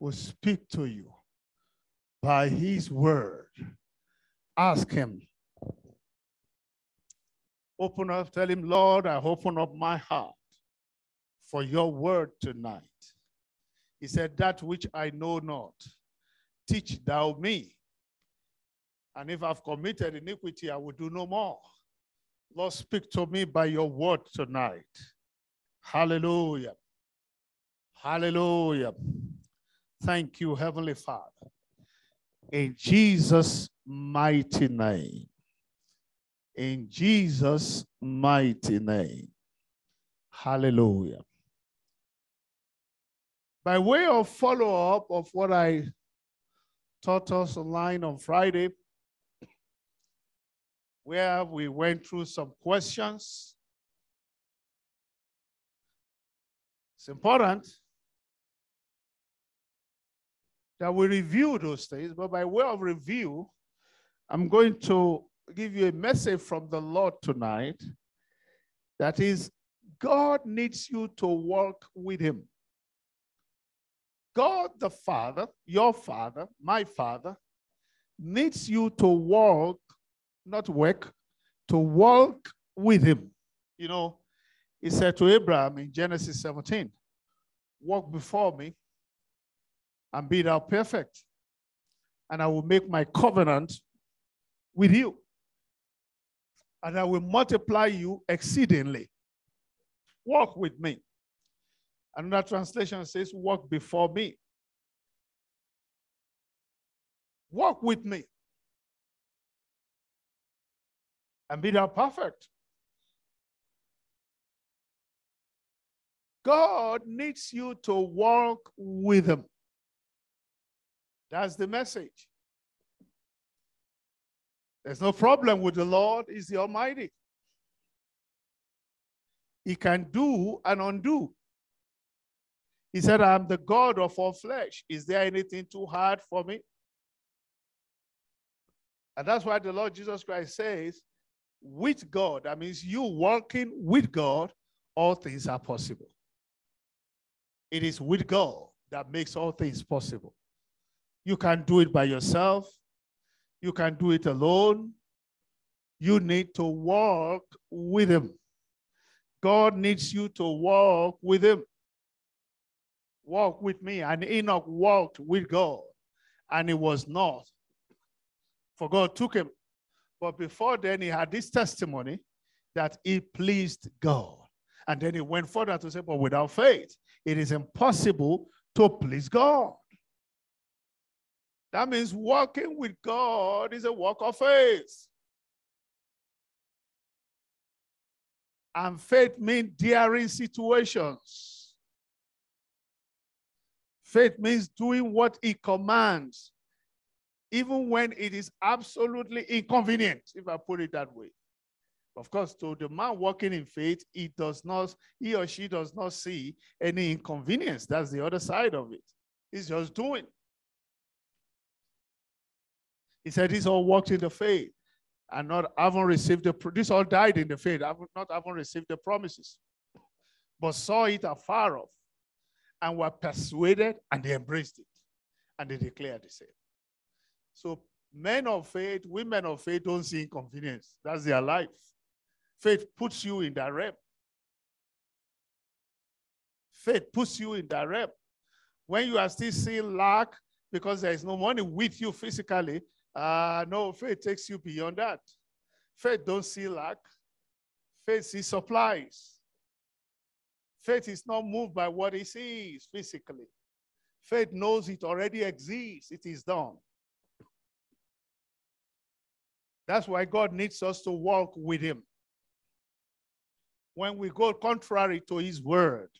will speak to you by his word. Ask him. Open up, tell him, Lord, I open up my heart for your word tonight. He said, that which I know not, teach thou me. And if I've committed iniquity, I will do no more. Lord, speak to me by your word tonight. Hallelujah. Hallelujah. Thank you, Heavenly Father. In Jesus' mighty name. In Jesus' mighty name. Hallelujah. By way of follow-up of what I taught us online on Friday, where we went through some questions. It's important that we review those things, but by way of review, I'm going to give you a message from the Lord tonight. That is, God needs you to walk with him. God the Father, your Father, my Father, needs you to walk, not work, to walk with him. You know, he said to Abraham in Genesis 17, walk before me and be thou perfect, and I will make my covenant with you, and I will multiply you exceedingly. Walk with me. Another translation says, walk before me. Walk with me. And be thou perfect. God needs you to walk with him. That's the message. There's no problem with the Lord. He's the Almighty. He can do and undo. He said, I am the God of all flesh. Is there anything too hard for me? And that's why the Lord Jesus Christ says, with God, that means you walking with God, all things are possible. It is with God that makes all things possible. You can't do it by yourself. You can't do it alone. You need to walk with him. God needs you to walk with him. Walk with me. And Enoch walked with God, and he was not, for God took him. But before then, he had this testimony that he pleased God. And then he went further to say, but without faith, it is impossible to please God. That means walking with God is a walk of faith. And faith means daring situations. Faith means doing what he commands, even when it is absolutely inconvenient, if I put it that way. Of course, to the man walking in faith, he or she does not see any inconvenience. That's the other side of it. He's just doing. He said, these all walked in the faith and not having received the, these all died in the faith, not having received the promises, but saw it afar off, and were persuaded, and they embraced it, and they declared the same. So men of faith, women of faith don't see inconvenience. That's their life. Faith puts you in that realm. Faith puts you in that realm. When you are still seeing lack because there is no money with you physically, no, faith takes you beyond that. Faith don't see lack. Faith sees supplies. Faith is not moved by what it sees physically. Faith knows it already exists. It is done. That's why God needs us to walk with him. When we go contrary to his word,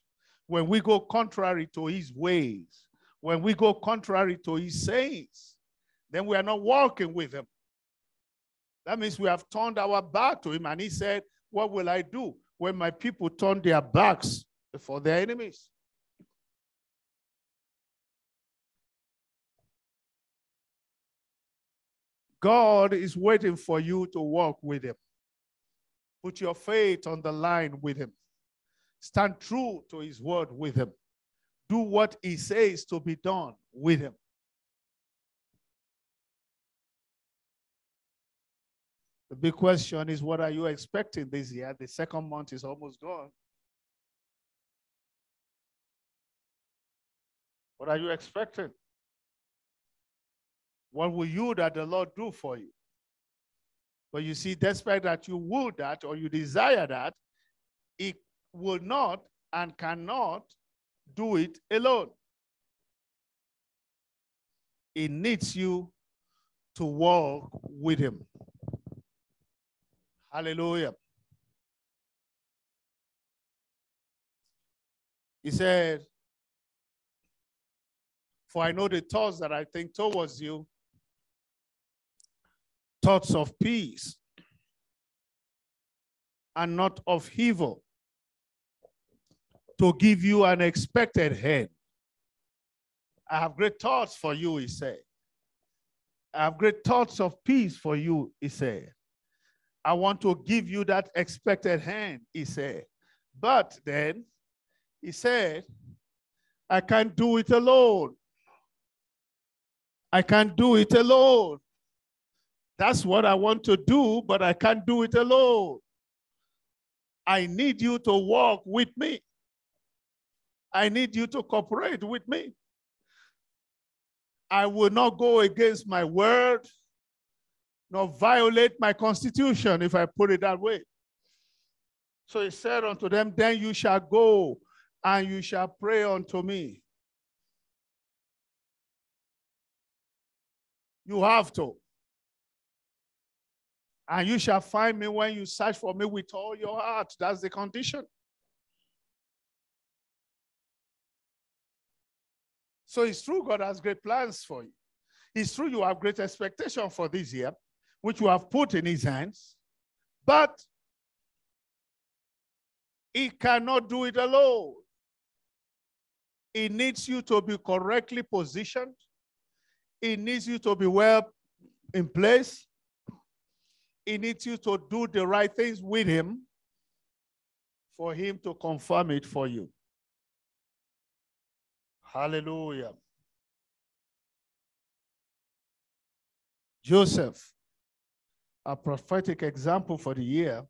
when we go contrary to his ways, when we go contrary to his sayings, then we are not walking with him. That means we have turned our back to him, and he said, what will I do when my people turn their backs before their enemies? God is waiting for you to walk with him. Put your faith on the line with him. Stand true to his word with him. do what he says to be done with him. The big question is, what are you expecting this year? The second month is almost gone. What are you expecting? What will you that the Lord do for you? But you see, despite that you will that or you desire that, it will not and cannot do it alone. It needs you to walk with him. Hallelujah. He said, "For I know the thoughts that I think towards you, thoughts of peace and not of evil, to give you an expected end. I have great thoughts for you," he said. "I have great thoughts of peace for you," he said. "I want to give you that expected hand," he said. But then he said, "I can't do it alone. I can't do it alone. That's what I want to do, but I can't do it alone. I need you to walk with me. I need you to cooperate with me. I will not go against my word, nor violate my constitution," if I put it that way. So he said unto them, "Then you shall go and you shall pray unto me." You have to. "And you shall find me when you search for me with all your heart." That's the condition. So it's true God has great plans for you. It's true you have great expectation for this year, which you have put in his hands, but he cannot do it alone. He needs you to be correctly positioned. He needs you to be well in place. He needs you to do the right things with him for him to confirm it for you. Hallelujah. Joseph, a prophetic example for the year,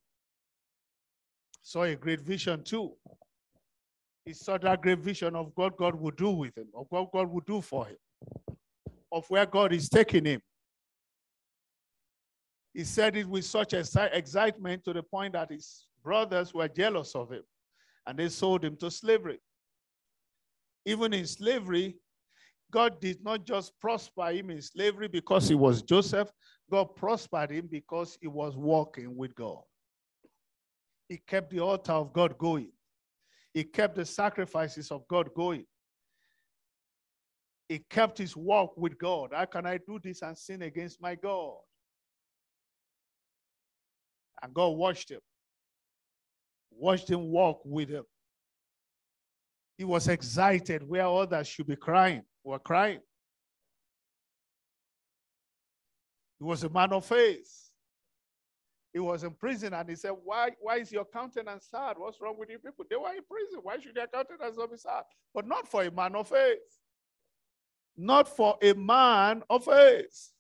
saw a great vision too. He saw that great vision of what God would do with him, of what God would do for him, of where God is taking him. He said it with such excitement to the point that his brothers were jealous of him, and they sold him to slavery. Even in slavery, God did not just prosper him in slavery because he was Joseph. God prospered him because he was walking with God. He kept the altar of God going. He kept the sacrifices of God going. He kept his walk with God. "How can I do this and sin against my God?" And God watched him walk with him. He was excited where others should be crying. He was a man of faith. He was in prison, and he said, why is your countenance sad? What's wrong with you people? They were in prison. Why should their countenance not be sad? But not for a man of faith. Not for a man of faith.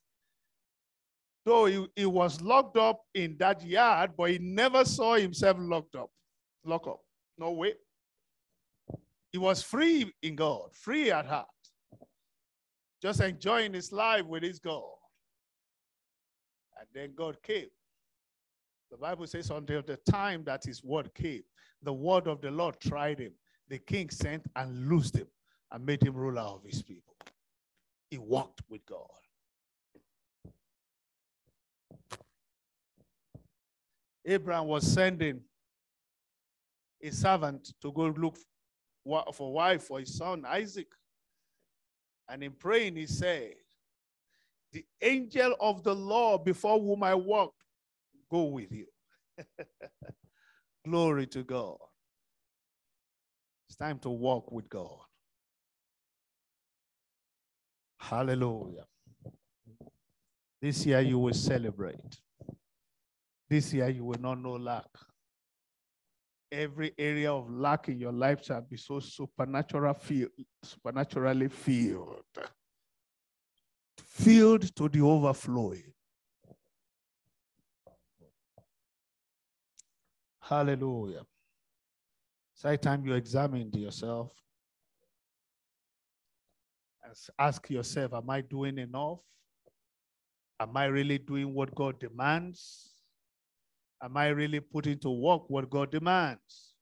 Though he was locked up in that yard, but he never saw himself locked up. No way. He was free in God, free at heart, just enjoying his life with his God. And then God came. The Bible says until the time that his word came, the word of the Lord tried him. The king sent and loosed him and made him ruler of his people. He walked with God. Abraham was sending a servant to go look for a wife for his son Isaac. And in praying, he said, "The angel of the Lord before whom I walked, go with you." Glory to God. It's time to walk with God. Hallelujah. This year you will celebrate. This year you will not know lack. every area of lack in your life shall be so supernaturally filled. Filled to the overflowing. Hallelujah. So every time you examine yourself, ask yourself, am I doing enough? Am I really doing what God demands? Am I really putting to work what God demands?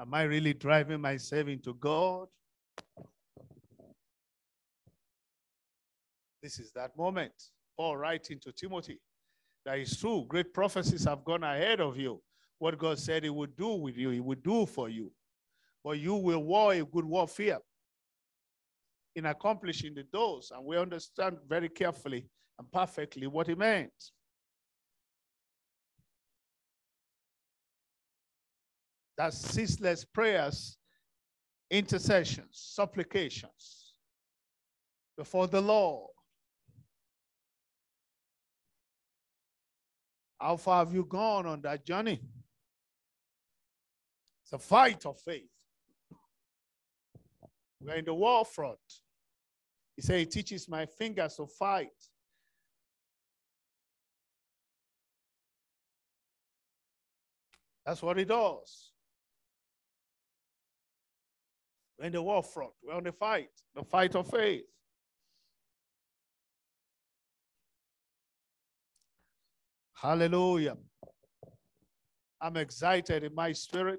Am I really driving myself into God? This is that moment. Paul writing to Timothy, that is true. Great prophecies have gone ahead of you. What God said he would do with you, he would do for you. But you will war a good warfare in accomplishing the those. And we understand very carefully and perfectly what he meant. That's ceaseless prayers, intercessions, supplications before the Lord. How far have you gone on that journey? It's a fight of faith. We're in the war front. He said, he teaches my fingers to fight. That's what he does. We're in the war front. We're on the fight of faith. Hallelujah. I'm excited in my spirit.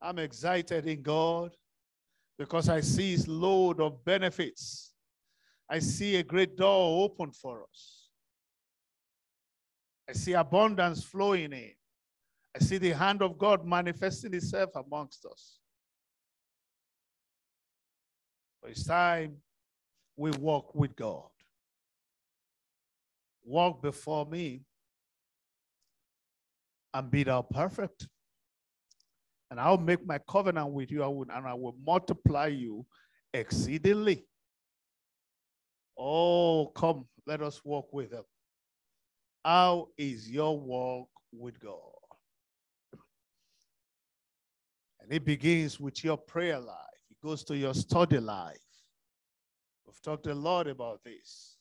I'm excited in God because I see his load of benefits. I see a great door open for us. I see abundance flowing in. I see the hand of God manifesting itself amongst us. But it's time we walk with God. Walk before me and be thou perfect. And I'll make my covenant with you, and I will multiply you exceedingly. Oh, come, let us walk with him. How is your walk with God? And it begins with your prayer life. It goes to your study life. We've talked a lot about this.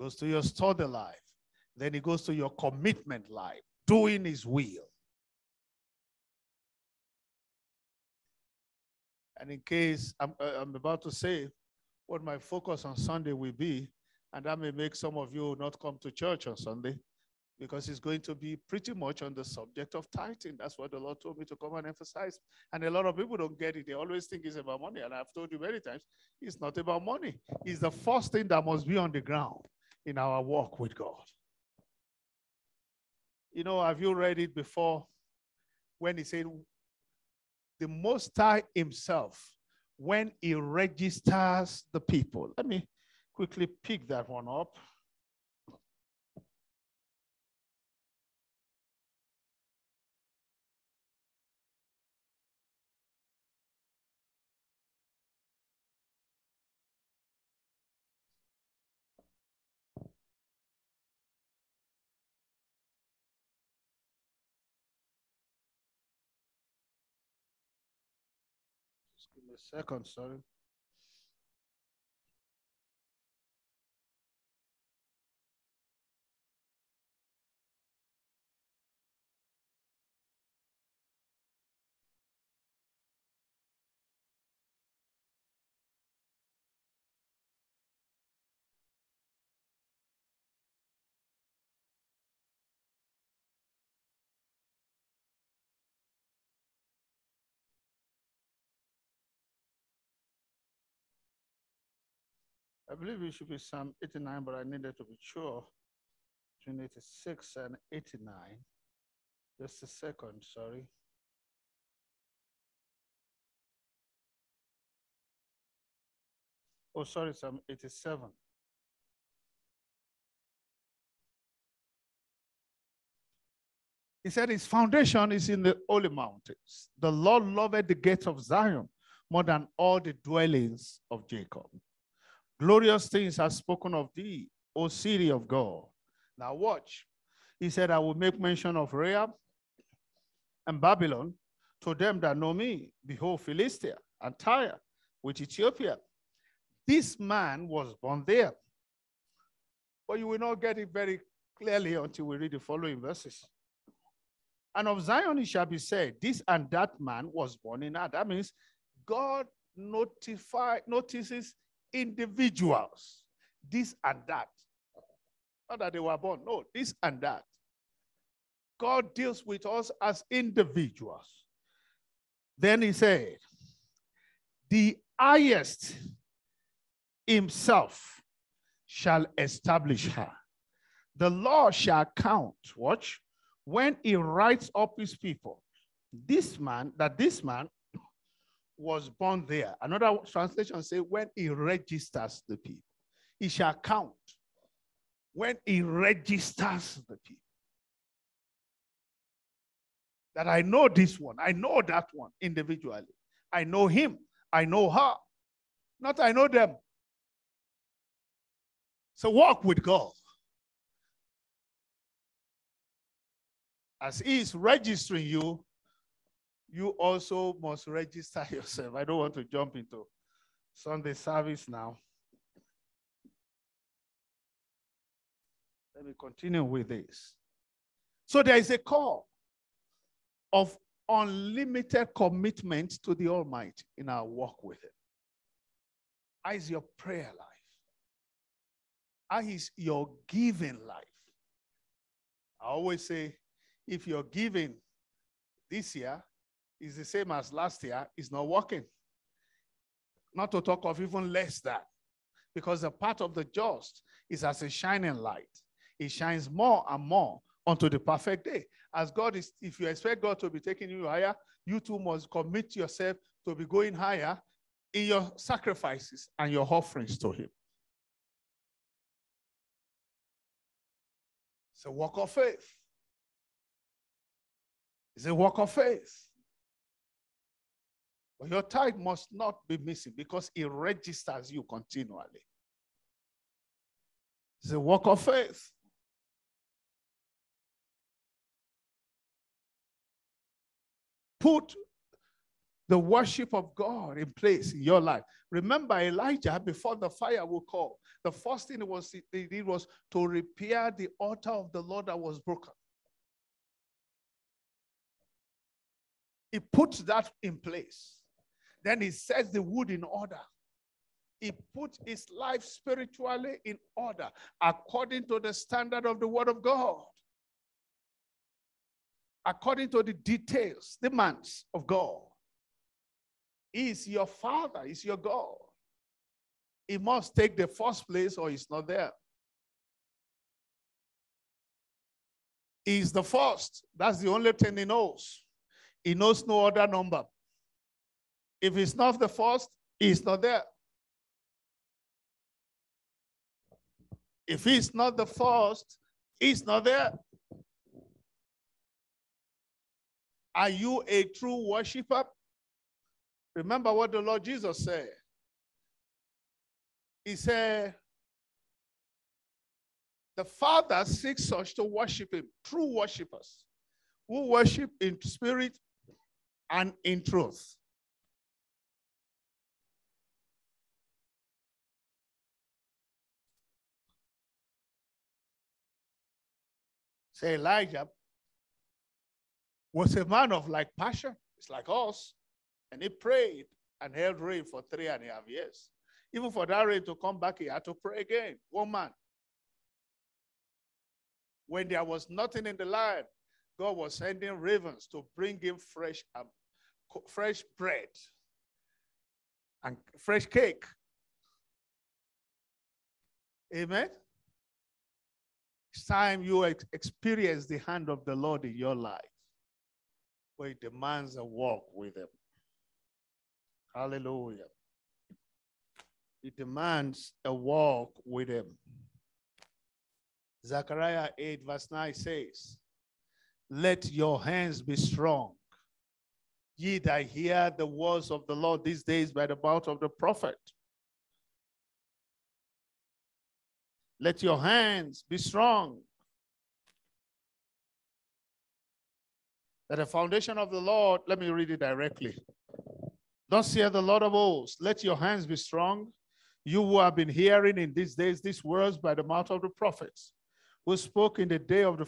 Goes to your study life. Then it goes to your commitment life, doing his will. And in case I'm about to say what my focus on Sunday will be, and that may make some of you not come to church on Sunday, because it's going to be pretty much on the subject of tithing. That's what the Lord told me to come and emphasize. And a lot of people don't get it. They always think it's about money. And I've told you many times, it's not about money. It's the first thing that must be on the ground in our walk with God. You know, have you read it before when he said, the Most High himself, when he registers the people. Let me quickly pick that one up. Second, sorry. I believe it should be Psalm 89, but I needed to be sure. Between 86 and 89. Just a second, sorry. Oh, sorry, Psalm 87. He said his foundation is in the holy mountains. The Lord loveth the gates of Zion more than all the dwellings of Jacob. Glorious things are spoken of thee, O city of God. Now watch. He said, I will make mention of Rahab, and Babylon, to them that know me, behold, Philistia and Tyre with Ethiopia. This man was born there. But you will not get it very clearly until we read the following verses. And of Zion it shall be said, this and that man was born in her. That means God notices individuals, this and that. Not that they were born, no, this and that. God deals with us as individuals. Then he said, the highest himself shall establish her. The Lord shall count, watch, when he writes up his people. This man was born there. Another translation says, when he registers the people, he shall count. When he registers the people. That I know this one, I know that one individually. I know him, I know her. Not I know them. So walk with God. As he is registering you, you also must register yourself. I don't want to jump into Sunday service now. Let me continue with this. So there is a call of unlimited commitment to the Almighty in our walk with Him. How is your prayer life? How is your giving life? I always say, if your giving this year is the same as last year, it's not working. Not to talk of even less than, because the path of the just is as a shining light. It shines more and more unto the perfect day. As God is, if you expect God to be taking you higher, you too must commit yourself to be going higher in your sacrifices and your offerings to Him. It's a walk of faith. It's a walk of faith. But your tithe must not be missing because it registers you continually. It's a walk of faith. Put the worship of God in place in your life. Remember Elijah, before the fire will come, the first thing he did was to repair the altar of the Lord that was broken. He puts that in place. Then he sets the wood in order. He put his life spiritually in order according to the standard of the Word of God. According to the details, demands of God. He is your Father, He is your God. He must take the first place or He's not there. He is the first. That's the only thing He knows. He knows no other number. If He's not the first, He's not there. If He's not the first, He's not there. Are you a true worshiper? Remember what the Lord Jesus said. He said, the Father seeks such to worship Him, true worshipers, who worship in spirit and in truth. Say Elijah was a man of like passion. It's like us. And he prayed and held rain for 3.5 years. Even for that rain to come back, he had to pray again. One man. When there was nothing in the land, God was sending ravens to bring him fresh bread and fresh cake. Amen? It's time you experience the hand of the Lord in your life. Where it demands a walk with Him. Hallelujah. It demands a walk with Him. Zechariah 8 verse 9 says, let your hands be strong, ye that hear the words of the Lord these days by the mouth of the prophet. Let your hands be strong. that the foundation of the Lord, let me read it directly. Thus saith the Lord of hosts, let your hands be strong, you who have been hearing in these days these words by the mouth of the prophets, who spoke in the day of the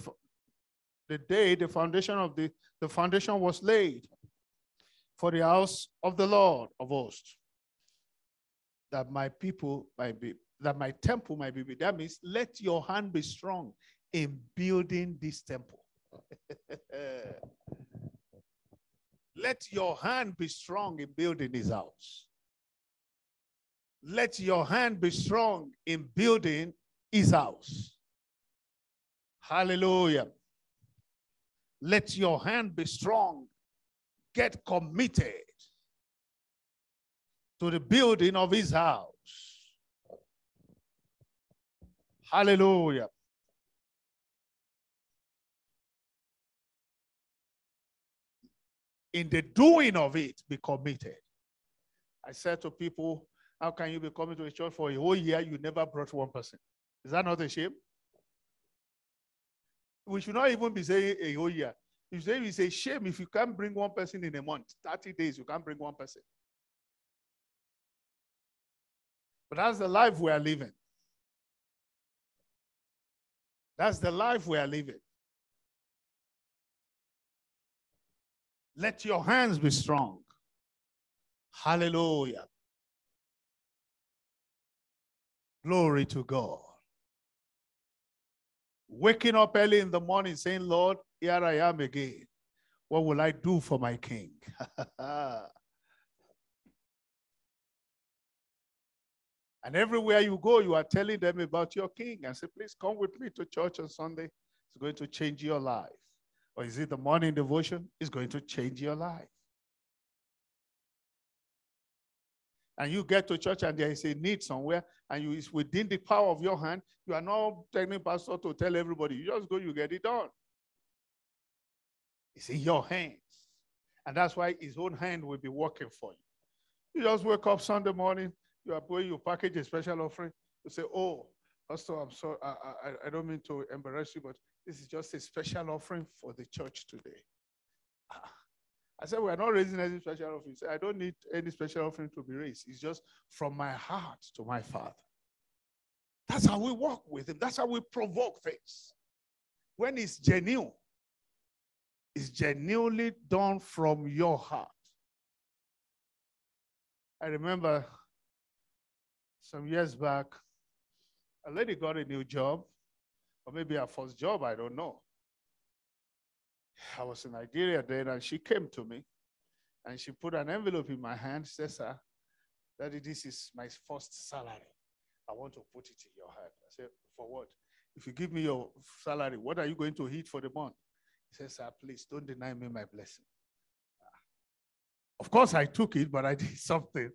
foundation of the foundation was laid for the house of the Lord of hosts, that my people might be, that my temple might be. That means let your hand be strong in building this temple. Let your hand be strong in building this house. Let your hand be strong in building his house. Hallelujah. Let your hand be strong. Get committed to the building of his house. Hallelujah. In the doing of it, be committed. I said to people, how can you be coming to a church for a whole year? You never brought one person. Is that not a shame? We should not even be saying a whole year. You say it's a shame if you can't bring one person in a month. 30 days, you can't bring one person. But that's the life we are living. That's the life we are living. Let your hands be strong. Hallelujah. Glory to God. Waking up early in the morning saying, Lord, here I am again. What will I do for my King? And everywhere you go, you are telling them about your King and say, please come with me to church on Sunday. It's going to change your life. Or is it the morning devotion? It's going to change your life. And you get to church and there is a need somewhere, and you, it's within the power of your hand. You are not telling pastor to tell everybody. You just go, you get it done. It's in your hands. And that's why his own hand will be working for you. You just wake up Sunday morning, you are going, you package a special offering. You say, oh, pastor, I'm sorry, I don't mean to embarrass you, but this is just a special offering for the church today. I said, we are not raising any special offering. I don't need any special offering to be raised. It's just from my heart to my Father. That's how we walk with him. That's how we provoke things. When it's genuine, it's genuinely done from your heart. I remember some years back, a lady got a new job, or maybe her first job, I don't know. I was in Nigeria then, and she came to me, and she put an envelope in my hand, says, sir, Daddy, this is my first salary. I want to put it in your hand. I said, for what? If you give me your salary, what are you going to eat for the month? He says, sir, please don't deny me my blessing. Of course, I took it, but I did something.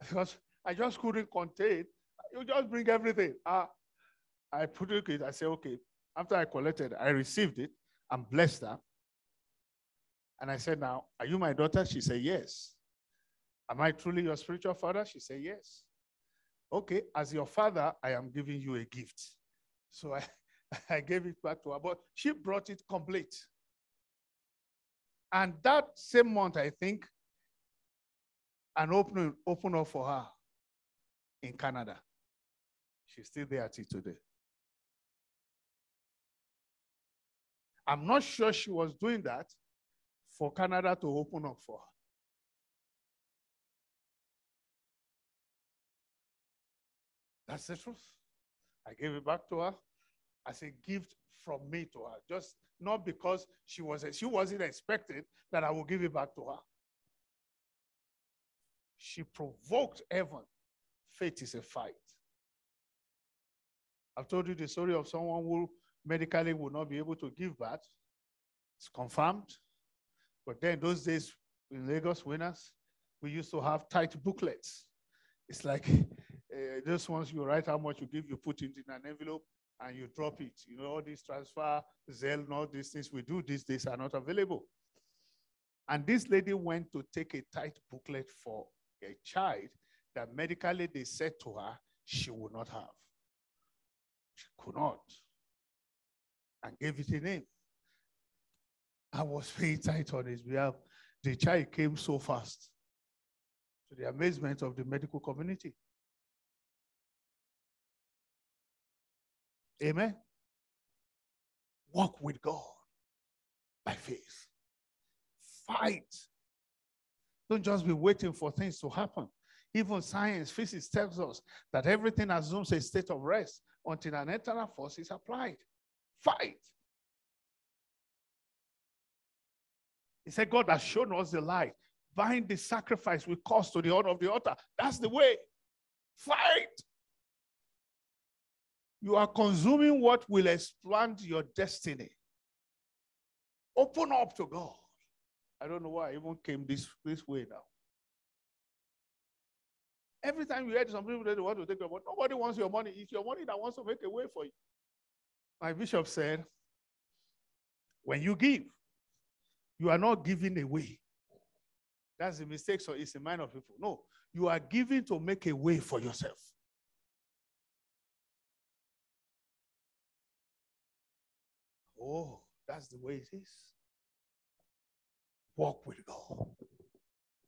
Because I just couldn't contain. You just bring everything. I put it, I said, okay. After I collected, I received it. And blessed her. And I said, now, are you my daughter? She said, yes. Am I truly your spiritual father? She said, yes. Okay, as your father, I am giving you a gift. So I gave it back to her, but she brought it complete. And that same month, I think, an opening opened up for her in Canada. She's still there till today. I'm not sure she was doing that for Canada to open up for her. That's the truth. I gave it back to her as a gift from me to her. Just not because she wasn't expecting that I would give it back to her. She provoked heaven. Faith is a fight. I've told you the story of someone who medically will not be able to give birth. It's confirmed. But then those days in Lagos, Winners, we used to have tight booklets. It's like those ones you write how much you give, you put it in an envelope and you drop it. You know, all these transfer, Zelle, and all these things we do these days are not available. And this lady went to take a tight booklet for a child that medically they said to her she would not have. She could not. And gave it a name. I was paying tight on his behalf. The child came so fast, to the amazement of the medical community. Amen. Walk with God by faith. Fight. Don't just be waiting for things to happen. Even science, physics tells us that everything assumes a state of rest until an internal force is applied. Fight. He said, God has shown us the light. Bind the sacrifice we cause to the honor of the altar. That's the way. Fight. You are consuming what will expand your destiny. Open up to God. I don't know why I even came this way now. Every time you hear some people that they want to take your money, nobody wants your money. It's your money that wants to make a way for you. My bishop said, when you give, you are not giving away. That's the mistake, so it's the mind of people. No, you are giving to make a way for yourself. Oh, that's the way it is. Walk with God.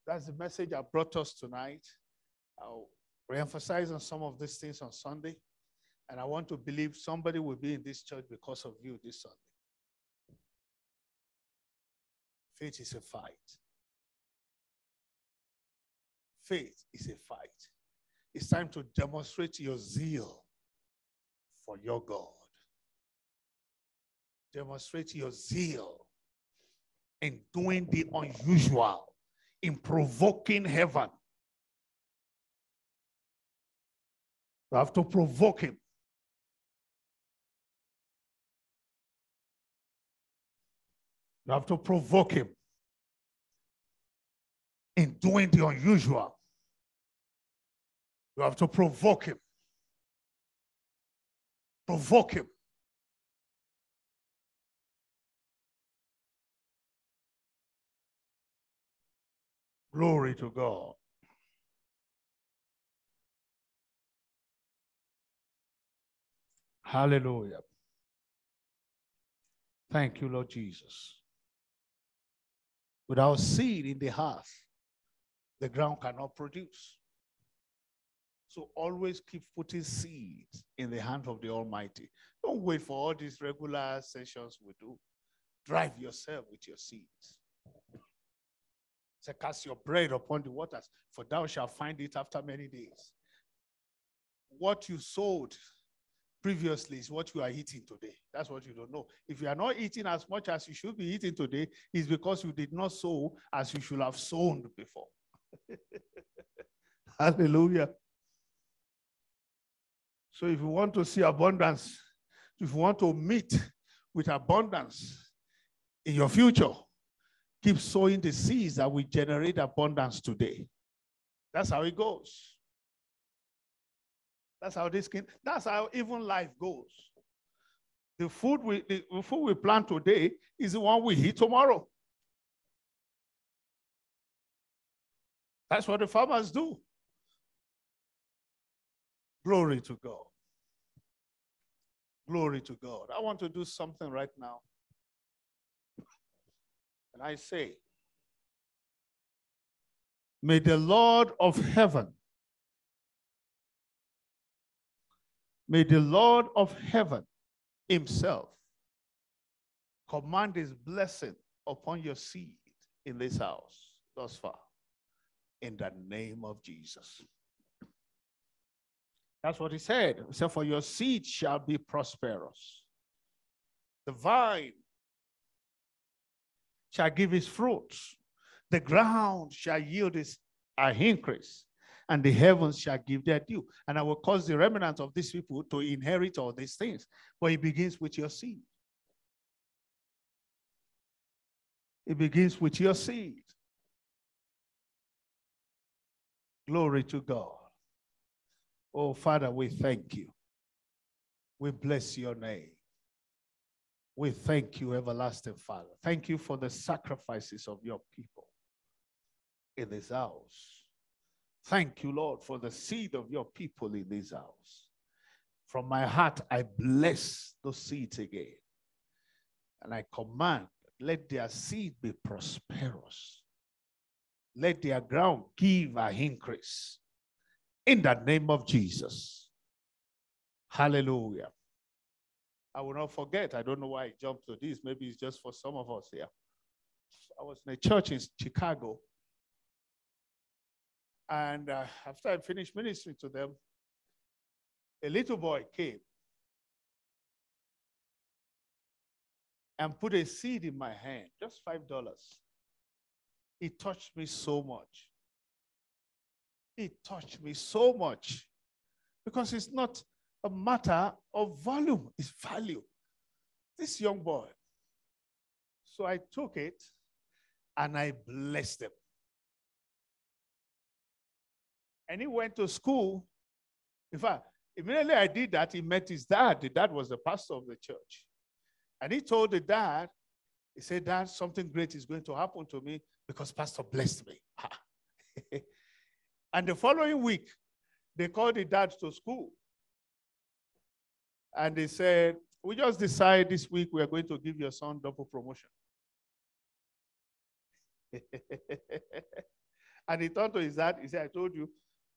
That's the message I brought us tonight. I'll reemphasize on some of these things on Sunday. And I want to believe somebody will be in this church because of you this Sunday. Faith is a fight. Faith is a fight. It's time to demonstrate your zeal for your God. Demonstrate your zeal in doing the unusual, in provoking heaven. You have to provoke him. You have to provoke him in doing the unusual. You have to provoke him. Provoke him. Glory to God. Hallelujah. Thank you, Lord Jesus. Without seed in the heart, the ground cannot produce. So always keep putting seed in the hand of the Almighty. Don't wait for all these regular sessions we do. Drive yourself with your seeds. So cast your bread upon the waters, for thou shalt find it after many days. What you sowed previously is what you are eating today. That's what you don't know. If you are not eating as much as you should be eating today, it's because you did not sow as you should have sown before. Hallelujah. So if you want to see abundance, if you want to meet with abundance in your future, keep sowing the seeds that will generate abundance today. That's how it goes. That's how that's how even life goes. The food we plant today is the one we eat tomorrow. That's what the farmers do. Glory to God. Glory to God. I want to do something right now. And I say, may the Lord of heaven, may the Lord of heaven himself command his blessing upon your seed in this house thus far, in the name of Jesus. That's what he said. He said, for your seed shall be prosperous. The vine shall give his fruits. The ground shall yield his increase, and the heavens shall give their due. And I will cause the remnant of these people to inherit all these things. But it begins with your seed. It begins with your seed. Glory to God. Oh, Father, we thank you. We bless your name. We thank you, everlasting Father. Thank you for the sacrifices of your people in this house. Thank you, Lord, for the seed of your people in this house. From my heart, I bless those seeds again. And I command Let their seed be prosperous. Let their ground give an increase. In the name of Jesus. Hallelujah. I will not forget. I don't know why I jumped to this. Maybe it's just for some of us here. I was in a church in Chicago. And after I finished ministering to them, a little boy came and put a seed in my hand, just $5. It touched me so much. It touched me so much. Because it's not a matter of volume, it's value. This young boy. So I took it and I blessed him. And he went to school. In fact, immediately I did that, he met his dad. The dad was the pastor of the church. And he told the dad, he said, Dad, something great is going to happen to me because pastor blessed me. And the following week, they called the dad to school. And they said, we just decide this week we are going to give your son double promotion. And he turned to his dad, he said, I told you,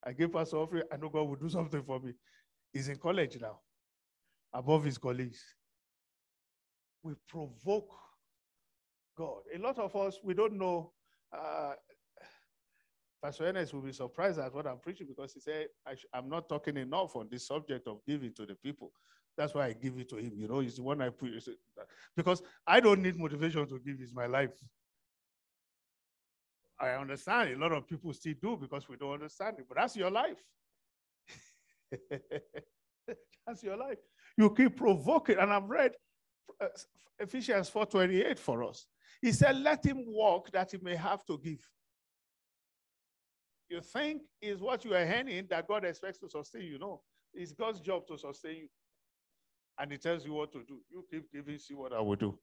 I gave Pastor Offrey, I know God will do something for me. He's in college now, above his colleagues. We provoke God. A lot of us, we don't know. Pastor Ernest will be surprised at what I'm preaching because he said, I'm not talking enough on this subject of giving to the people. That's why I give it to him. You know, he's the one I preach. Because I don't need motivation to give. It's my life. I understand a lot of people still do because we don't understand it. But that's your life. That's your life. You keep provoking. And I've read Ephesians 4:28 for us. He said, let him walk that he may have to give. You think is what you are earning that God expects to sustain you. No, it's God's job to sustain you. And he tells you what to do. You keep giving, see what I will do.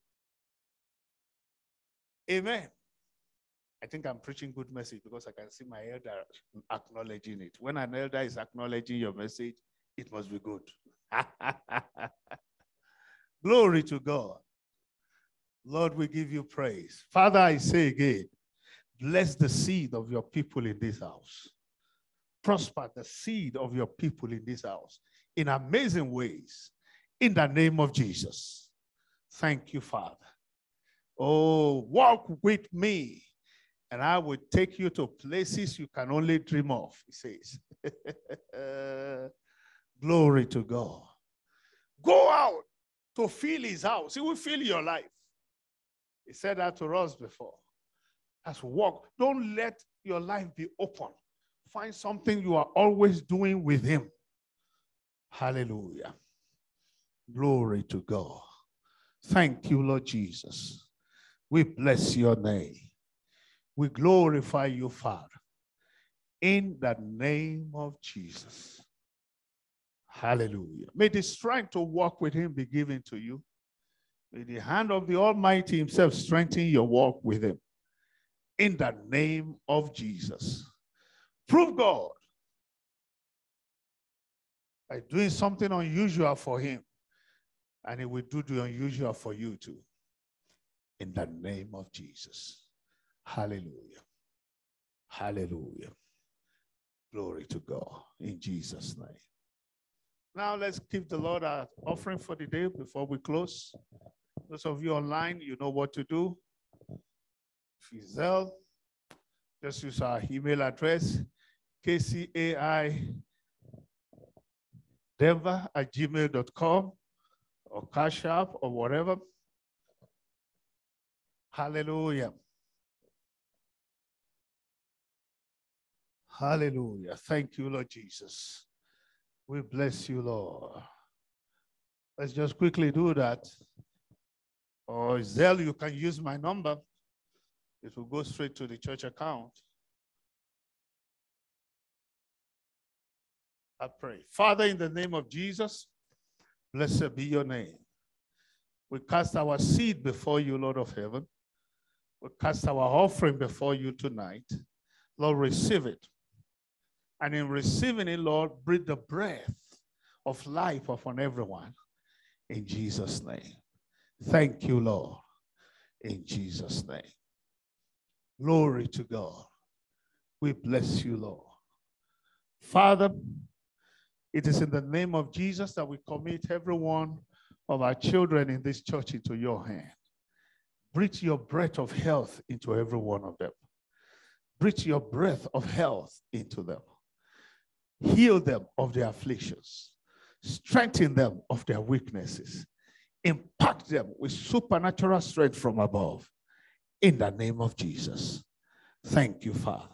Amen. I think I'm preaching good message because I can see my elder acknowledging it. When an elder is acknowledging your message, it must be good. Glory to God. Lord, we give you praise. Father, I say again, bless the seed of your people in this house. Prosper the seed of your people in this house in amazing ways. In the name of Jesus. Thank you, Father. Oh, walk with me. And I will take you to places you can only dream of, he says. Glory to God. Go out to fill his house. He will fill your life. He said that to us before. As walk, don't let your life be open. Find something you are always doing with him. Hallelujah. Glory to God. Thank you, Lord Jesus. We bless your name. We glorify you, Father, in the name of Jesus. Hallelujah. May the strength to walk with him be given to you. May the hand of the Almighty himself strengthen your walk with him. In the name of Jesus. Prove God by doing something unusual for him, and he will do the unusual for you too. In the name of Jesus. Hallelujah. Hallelujah. Glory to God in Jesus' name. Now let's give the Lord our offering for the day before we close. Those of you online, you know what to do. Fizel, just use our email address, kcaidenver@gmail.com or Cash App or whatever. Hallelujah. Hallelujah. Thank you, Lord Jesus. We bless you, Lord. Let's just quickly do that. Or Zelle, you can use my number. It will go straight to the church account. I pray. Father, in the name of Jesus, blessed be your name. We cast our seed before you, Lord of heaven. We cast our offering before you tonight. Lord, receive it. And in receiving it, Lord, breathe the breath of life upon everyone in Jesus' name. Thank you, Lord. in Jesus' name. Glory to God. We bless you, Lord. Father, it is in the name of Jesus that we commit every one of our children in this church into your hand. Breathe your breath of health into every one of them. Breathe your breath of health into them. Heal them of their afflictions. Strengthen them of their weaknesses. Impact them with supernatural strength from above. In the name of Jesus. Thank you, Father.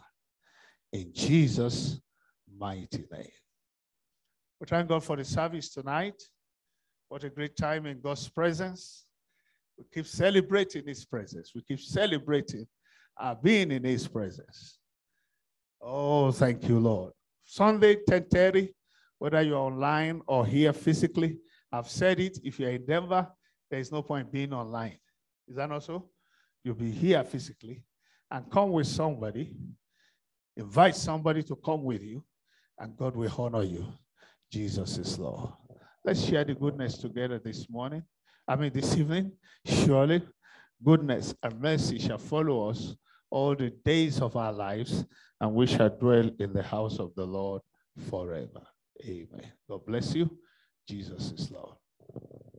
In Jesus' mighty name. We thank God for the service tonight. What a great time in God's presence. We keep celebrating his presence. We keep celebrating our being in his presence. Oh, thank you, Lord. Sunday, 10:30, whether you're online or here physically, I've said it. If you're in Denver, there is no point being online. Is that not so? You'll be here physically and come with somebody. Invite somebody to come with you, and God will honor you. Jesus is Lord. Let's share the goodness together this evening. Surely, goodness and mercy shall follow us all the days of our lives, and we shall dwell in the house of the Lord forever. Amen. God bless you. Jesus is Lord.